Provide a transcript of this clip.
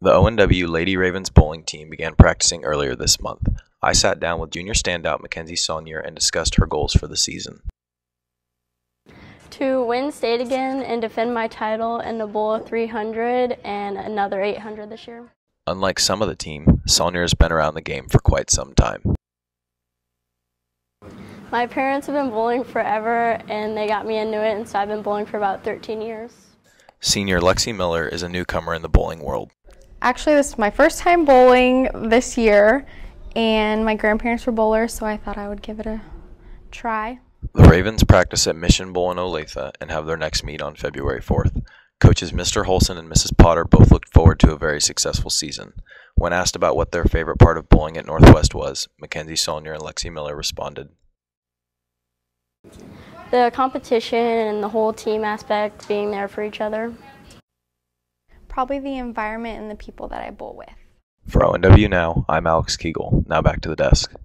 The ONW Lady Ravens bowling team began practicing earlier this month. I sat down with junior standout Mackenzie Saulnier and discussed her goals for the season. To win state again and defend my title in the bowl of 300 and another 800 this year. Unlike some of the team, Saulnier has been around the game for quite some time. My parents have been bowling forever and they got me into it, and so I've been bowling for about 13 years. Senior Lexi Miller is a newcomer in the bowling world. Actually, this is my first time bowling this year, and my grandparents were bowlers, so I thought I would give it a try. The Ravens practice at Mission Bowl in Olathe and have their next meet on February 4th. Coaches Mr. Holson and Mrs. Potter both looked forward to a very successful season. When asked about what their favorite part of bowling at Northwest was, Mackenzie Saulnier and Lexi Miller responded. The competition and the whole team aspect, being there for each other. Probably the environment and the people that I bowl with. For ONW Now, I'm Alex Kegel. Now back to the desk.